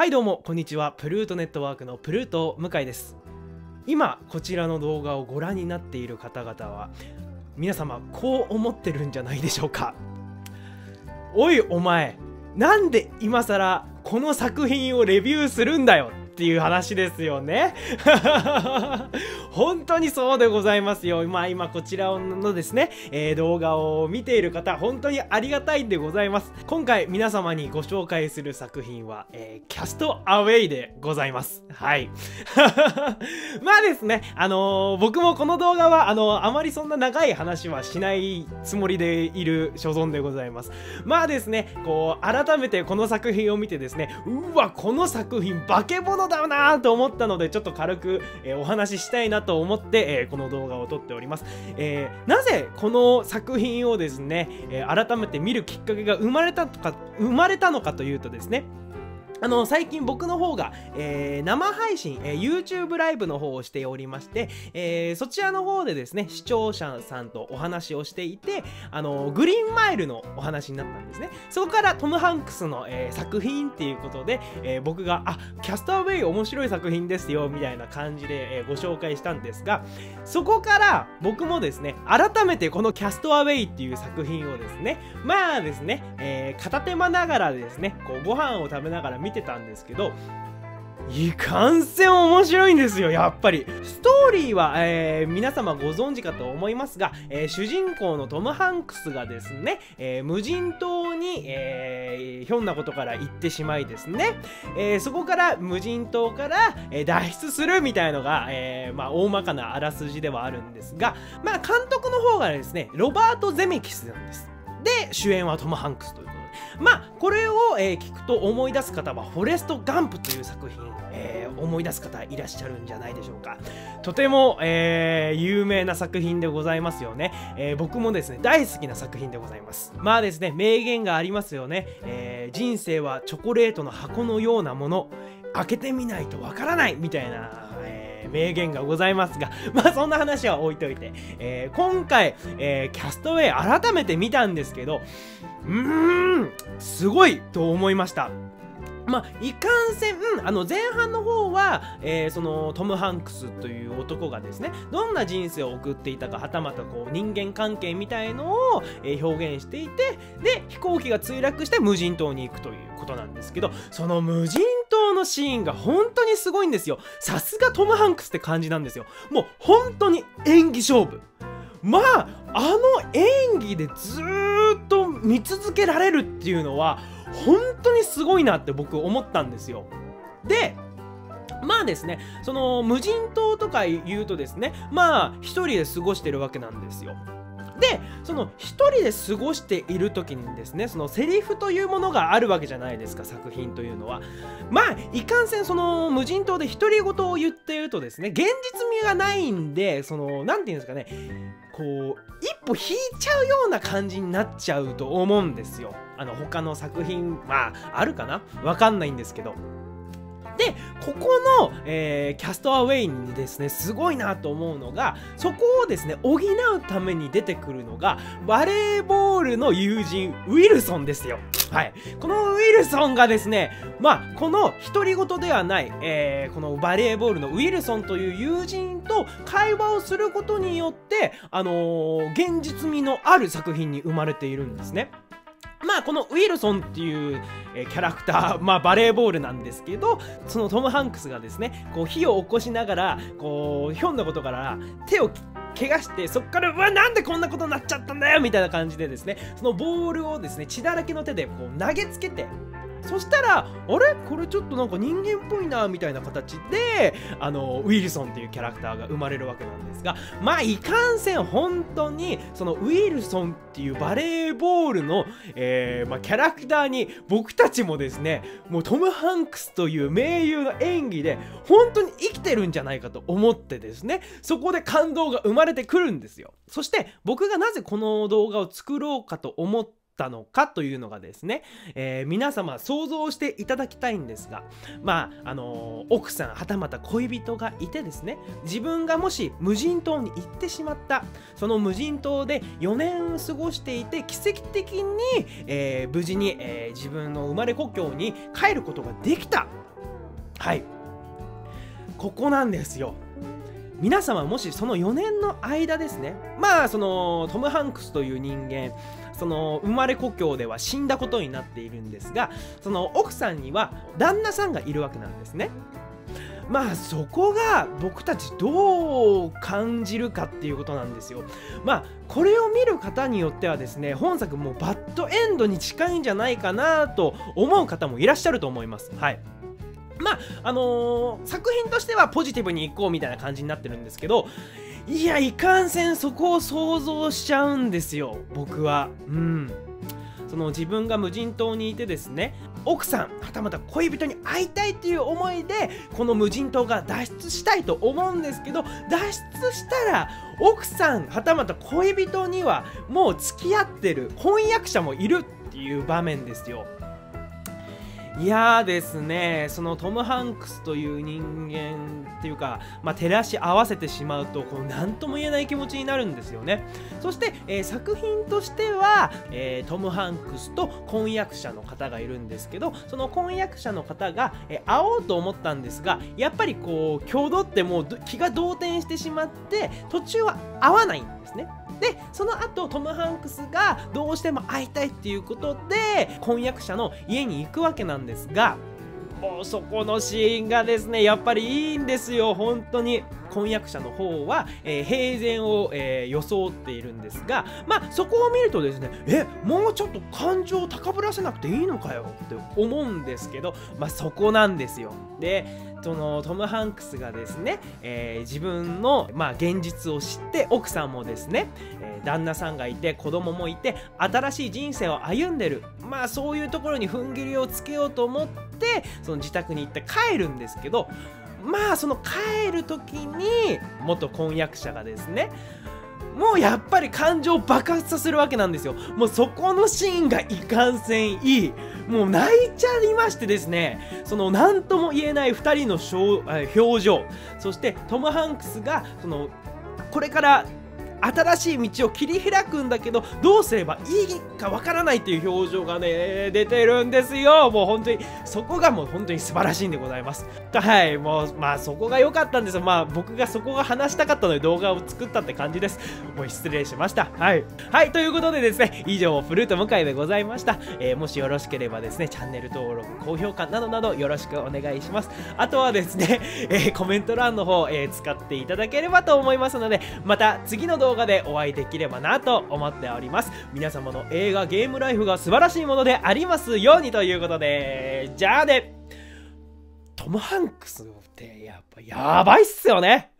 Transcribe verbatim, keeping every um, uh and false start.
はいどうもこんにちは、プルートネットワークのプルート向井です。今こちらの動画をご覧になっている方々は皆様こう思ってるんじゃないでしょうか。おいお前なんで今更この作品をレビューするんだよっていう話ですよね。本当にそうでございますよ。まあ今こちらのですね、えー、動画を見ている方本当にありがたいんでございます。今回皆様にご紹介する作品は、えー、キャストアウェイでございます。はいまあですね、あのー、僕もこの動画はあのー、あまりそんな長い話はしないつもりでいる所存でございます。まあですね、こう改めてこの作品を見てですね、うわこの作品化け物だなと思ったので、ちょっと軽く、えー、お話ししたいなと思って、えー、この動画を撮っております。えー、なぜこの作品をですね、えー、改めて見るきっかけが生まれたとか生まれたのかというとですね、あの最近僕の方が、えー、生配信、えー、YouTube ライブの方をしておりまして、えー、そちらの方でですね、視聴者さんとお話をしていて、あのグリーンマイルのお話になったんですね。そこからトム・ハンクスの、えー、作品っていうことで、えー、僕があキャストアウェイ面白い作品ですよみたいな感じで、えー、ご紹介したんですが、そこから僕もですね改めてこのキャストアウェイっていう作品をですね、まあですね、えー、片手間ながらですねこうご飯を食べながら見て見てたんですけど、いかんせん面白いんですよ。やっぱりストーリーは、えー、皆様ご存知かと思いますが、えー、主人公のトム・ハンクスがですね、えー、無人島に、えー、ひょんなことから行ってしまいですね、えー、そこから無人島から、えー、脱出するみたいのが、えーまあ、大まかなあらすじではあるんですが、まあ、監督の方がですねロバート・ゼメキスなんです。で主演はトム・ハンクスという、まあこれを、えー、聞くと思い出す方はフォレスト・ガンプという作品、えー、思い出す方いらっしゃるんじゃないでしょうか。とても、えー、有名な作品でございますよね。えー、僕もですね大好きな作品でございます。まあですね、名言がありますよね。えー、人生はチョコレートの箱のようなもの、開けてみないとわからないみたいな、えー名言がございますが、まあそんな話は置いといて、えー、今回、えー、キャストアウェイ改めて見たんですけど、うーんすごいと思いました。まあ、いかんせん、あの前半の方は、えー、そのトム・ハンクスという男がですねどんな人生を送っていたか、はたまたこう人間関係みたいのを、えー、表現していて、で飛行機が墜落して無人島に行くということなんですけど、その無人島のシーンが本当にすごいんですよ。さすがトム・ハンクスって感じなんですよ。もう本当に演技勝負。まああの演技でずーっと見続けられるっていうのは本当にすごいなって僕思ったんですよ。でまあですね、その無人島とか言うとですね、まあ一人で過ごしてるわけなんですよ。でその一人で過ごしている時にですね、そのセリフというものがあるわけじゃないですか、作品というのは。まあいかんせんその無人島で独り言を言っているとですね、現実味がないんで、その何て言うんですかね、こう一歩引いちゃうような感じになっちゃうと思うんですよ。あの他の作品まああるかな、わかんないんですけど。でここの、えー、キャストアウェイにですねすごいなと思うのが、そこをですね補うために出てくるのがバレーボールの友人ウィルソンですよ。はい、このウィルソンがですね、まあこの独り言ではない、えー、このバレーボールのウィルソンという友人と会話をすることによって、あのー、現実味のある作品に生まれているんですね。まあこのウィルソンっていう、えー、キャラクター、まあバレーボールなんですけど、そのトム・ハンクスがですねこう火を起こしながらこうひょんなことから手を怪我して、そっからうわなんでこんなことになっちゃったんだよみたいな感じでですね、そのボールをですね血だらけの手でこう投げつけて、そしたらあれこれちょっとなんか人間っぽいなみたいな形で、あのウィルソンっていうキャラクターが生まれるわけなんですが、まあいかんせん本当にそのウィルソンっていうバレーボールの、えーまあ、キャラクターに僕たちもですねもうトム・ハンクスという名優の演技で本当に生きてるんじゃないかと思ってですね、そこで感動が生まれてくるんですよ。そして僕がなぜこの動画を作ろうかと思ってたのかというのがですね、えー、皆様想像していただきたいんですが、まああのー、奥さんはたまた恋人がいてですね、自分がもし無人島に行ってしまった、その無人島でよねん過ごしていて奇跡的に、えー、無事に、えー、自分の生まれ故郷に帰ることができた。はい、ここなんですよ。皆様もしそのよねんの間ですね、まあそのトム・ハンクスという人間、その生まれ故郷では死んだことになっているんですが、その奥さんには旦那さんがいるわけなんですね。まあそこが僕たちどう感じるかっていうことなんですよ。まあこれを見る方によってはですね、本作もバッドエンドに近いんじゃないかなと思う方もいらっしゃると思います。はい。まああのー、作品としてはポジティブにいこうみたいな感じになってるんですけど、いやいかんせんそこを想像しちゃうんですよ僕は。うん、その自分が無人島にいてですね、奥さんはたまた恋人に会いたいっていう思いでこの無人島が脱出したいと思うんですけど、脱出したら奥さんはたまた恋人にはもう付き合ってる婚約者もいるっていう場面ですよ。いやーですね、そのトム・ハンクスという人間っていうか、まあ、照らし合わせてしまうとこう何とも言えない気持ちになるんですよね。そして、えー、作品としては、えー、トム・ハンクスと婚約者の方がいるんですけど、その婚約者の方が、えー、会おうと思ったんですが、やっぱりこう挙動ってもう気が動転してしまって途中は会わないんですね。でその後トム・ハンクスがどうしても会いたいっていうことで婚約者の家に行くわけなんですが、もうそこのシーンがですねやっぱりいいんですよ本当に。婚約者の方は、えー、平然を、えー、装っているんですが、まあそこを見るとですね、えもうちょっと感情を高ぶらせなくていいのかよって思うんですけど、まあそこなんですよ。でそのトム・ハンクスがですね、えー、自分の、まあ、現実を知って、奥さんもですね、えー、旦那さんがいて子供もいて新しい人生を歩んでる、まあそういうところに踏ん切りをつけようと思ってその自宅に行って帰るんですけど、まあその帰る時に元婚約者がですねもうやっぱり感情を爆発させるわけなんですよ。もうそこのシーンがいかんせんいい、もう泣いちゃいましてですね、その何とも言えないふたりの表情、そしてトム・ハンクスがそのこれから新しい道を切り開くんだけどどうすればいいかわからないっていう表情がね出てるんですよ。もう本当にそこがもう本当に素晴らしいんでございます。はい、もうまあそこが良かったんですよ。まあ僕がそこが話したかったので動画を作ったって感じです。もう失礼しました。はいはい、ということでですね、以上フルート向井でございました。えー、もしよろしければですねチャンネル登録高評価などなどよろしくお願いします。あとはですね、えー、コメント欄の方、えー、使っていただければと思いますので、また次の動画動画でお会いできればなと思っております。皆様の映画ゲームライフが素晴らしいものでありますようにということで、じゃあね。トム・ハンクスってやっぱやばいっすよね。